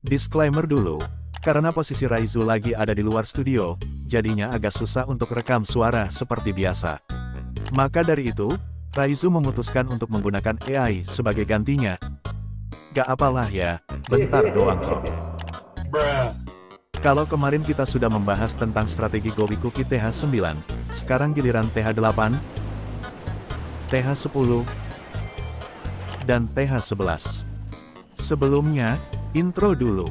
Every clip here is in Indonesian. Disclaimer dulu, karena posisi Raizu lagi ada di luar studio, jadinya agak susah untuk rekam suara seperti biasa. Maka dari itu, Raizu memutuskan untuk menggunakan AI sebagai gantinya. Gak apalah ya, bentar doang kok. Kalau kemarin kita sudah membahas tentang strategi GoWi-C.O.O.K.I.E TH9, sekarang giliran TH8, TH10, dan TH11. Sebelumnya, intro dulu.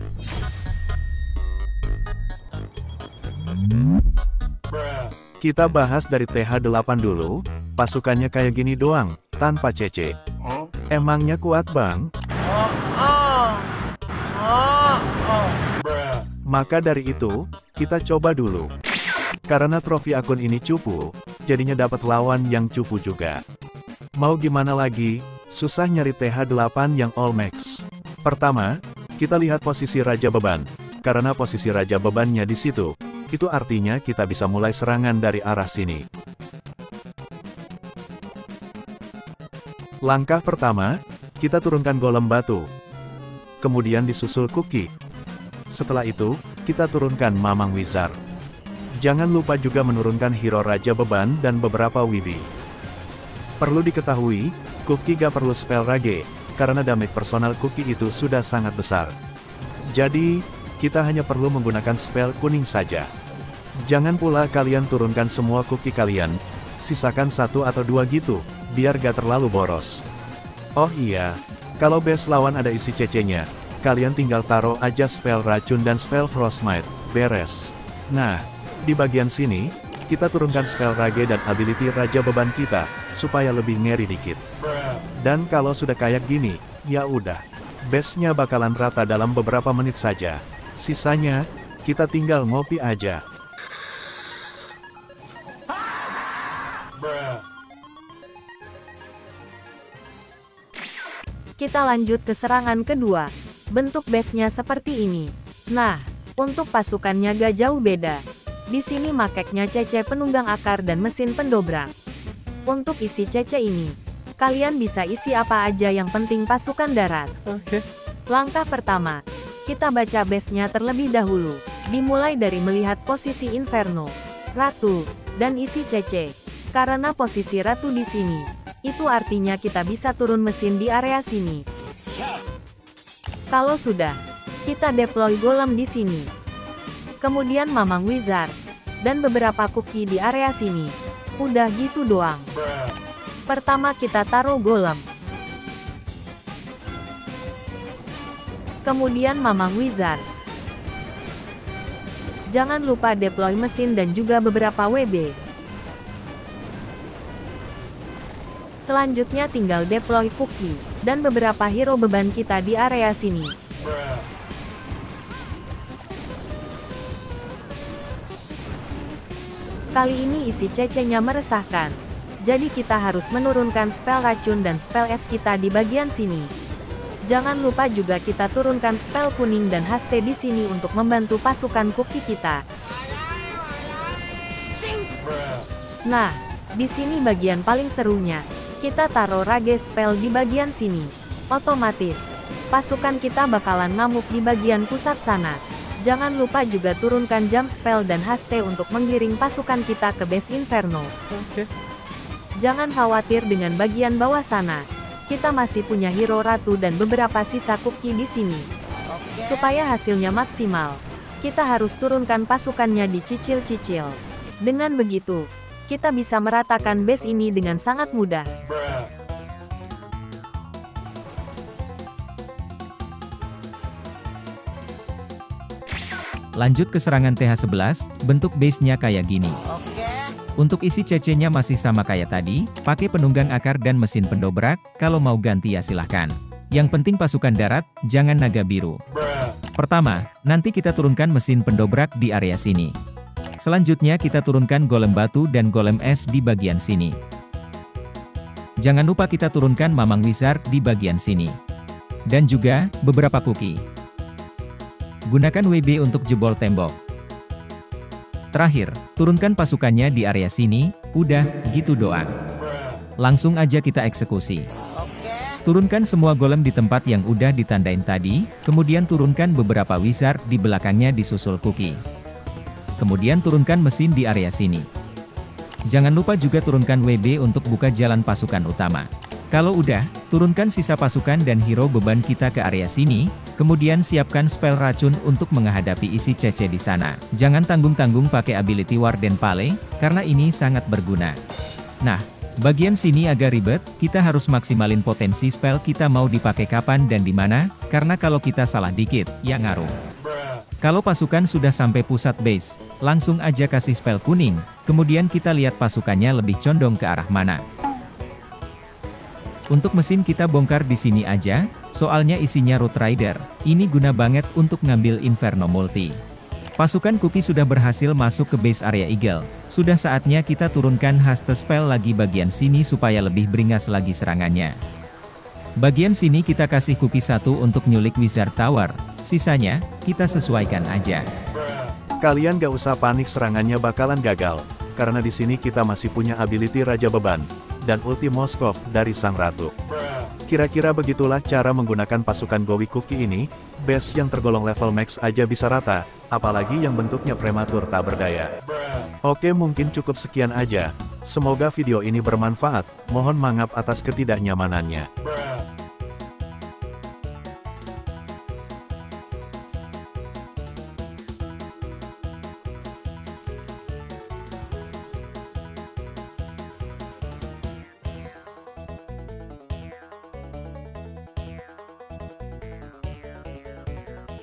Kita bahas dari TH8 dulu, pasukannya kayak gini doang, tanpa CC. Emangnya kuat bang? Maka dari itu, kita coba dulu. Karena trofi akun ini cupu, jadinya dapat lawan yang cupu juga. Mau gimana lagi, susah nyari TH8 yang all max. Pertama, kita lihat posisi Raja Beban. Karena posisi Raja Bebannya di situ, itu artinya kita bisa mulai serangan dari arah sini. Langkah pertama, kita turunkan golem batu. Kemudian disusul Cookie. Setelah itu, kita turunkan Mamang Wizard. Jangan lupa juga menurunkan hero Raja Beban dan beberapa Wibi. Perlu diketahui, Cookie gak perlu spell rage, karena damage personal Cookie itu sudah sangat besar. Jadi, kita hanya perlu menggunakan spell kuning saja. Jangan pula kalian turunkan semua Cookie kalian, sisakan satu atau dua gitu, biar gak terlalu boros. Oh iya, kalau base lawan ada isi CC-nya, kalian tinggal taruh aja spell racun dan spell frostmite, beres. Nah, di bagian sini, kita turunkan spell rage dan ability Raja Beban kita, supaya lebih ngeri dikit. Dan kalau sudah kayak gini, ya udah. Base-nya bakalan rata dalam beberapa menit saja. Sisanya, kita tinggal ngopi aja. Kita lanjut ke serangan kedua. Bentuk base-nya seperti ini. Nah, untuk pasukannya gak jauh beda. Di sini makeknya CC penunggang akar dan mesin pendobrak. Untuk isi CC ini, kalian bisa isi apa aja yang penting pasukan darat. Oke. Langkah pertama, kita baca base-nya terlebih dahulu. Dimulai dari melihat posisi Inferno, Ratu, dan isi CC. Karena posisi Ratu di sini, itu artinya kita bisa turun mesin di area sini. Kalau sudah, kita deploy golem di sini. Kemudian Mamang Wizard, dan beberapa Cookie di area sini. Udah gitu doang. Pertama kita taruh golem. Kemudian Mamang Wizard. Jangan lupa deploy mesin dan juga beberapa WB. Selanjutnya tinggal deploy Cookie dan beberapa hero beban kita di area sini. Kali ini isi CC-nya meresahkan. Jadi kita harus menurunkan spell racun dan spell es kita di bagian sini. Jangan lupa juga kita turunkan spell kuning dan haste di sini untuk membantu pasukan Cookie kita. Nah, di sini bagian paling serunya. Kita taruh rage spell di bagian sini. Otomatis, pasukan kita bakalan ngamuk di bagian pusat sana. Jangan lupa juga turunkan jump spell dan haste untuk menggiring pasukan kita ke base Inferno. Oke. Jangan khawatir dengan bagian bawah sana. Kita masih punya hero Ratu dan beberapa sisa Cookie di sini. Supaya hasilnya maksimal, kita harus turunkan pasukannya dicicil-cicil. Dengan begitu, kita bisa meratakan base ini dengan sangat mudah. Lanjut ke serangan TH11, bentuk base-nya kayak gini. Untuk isi CC-nya masih sama kayak tadi, pakai penunggang akar dan mesin pendobrak, kalau mau ganti ya silahkan. Yang penting pasukan darat, jangan naga biru. Pertama, nanti kita turunkan mesin pendobrak di area sini. Selanjutnya kita turunkan golem batu dan golem es di bagian sini. Jangan lupa kita turunkan Mamang Wizard di bagian sini. Dan juga, beberapa Cookie. Gunakan WB untuk jebol tembok. Terakhir, turunkan pasukannya di area sini, udah, gitu doang. Langsung aja kita eksekusi. Turunkan semua golem di tempat yang udah ditandain tadi, kemudian turunkan beberapa wizard di belakangnya disusul Cookie. Kemudian turunkan mesin di area sini. Jangan lupa juga turunkan WB untuk buka jalan pasukan utama. Kalau udah, turunkan sisa pasukan dan hero beban kita ke area sini, kemudian siapkan spell racun untuk menghadapi isi CC di sana. Jangan tanggung-tanggung pakai ability Warden Pale, karena ini sangat berguna. Nah, bagian sini agak ribet, kita harus maksimalin potensi spell kita mau dipakai kapan dan di mana, karena kalau kita salah dikit, ya ngaruh. Kalau pasukan sudah sampai pusat base, langsung aja kasih spell kuning, kemudian kita lihat pasukannya lebih condong ke arah mana. Untuk mesin kita bongkar di sini aja, soalnya isinya Root Rider, ini guna banget untuk ngambil Inferno Multi. Pasukan Cookie sudah berhasil masuk ke base area Eagle, sudah saatnya kita turunkan haste spell lagi bagian sini supaya lebih beringas lagi serangannya. Bagian sini kita kasih Cookie 1 untuk nyulik Wizard Tower, sisanya, kita sesuaikan aja. Kalian gak usah panik serangannya bakalan gagal, karena di sini kita masih punya ability Raja Beban dan ulti Moskov dari Sang Ratu. Kira-kira begitulah cara menggunakan pasukan GoWi-C.O.O.K.I.E ini, base yang tergolong level max aja bisa rata, apalagi yang bentuknya prematur tak berdaya. Oke, mungkin cukup sekian aja, semoga video ini bermanfaat, mohon maaf atas ketidaknyamanannya.